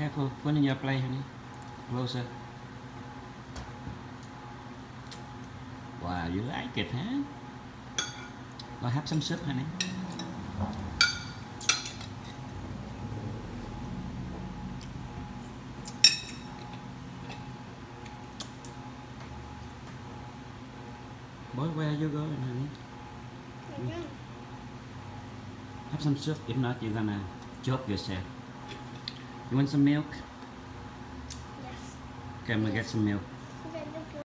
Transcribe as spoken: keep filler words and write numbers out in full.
careful putting your plate, honey. Closer. Wow, you like it, huh? Go have some soup, honey. Boy, where are you going, honey? Mm. Have some soup. If not, you're gonna choke yourself. You want some milk? Yes. Okay, I'm gonna get some milk.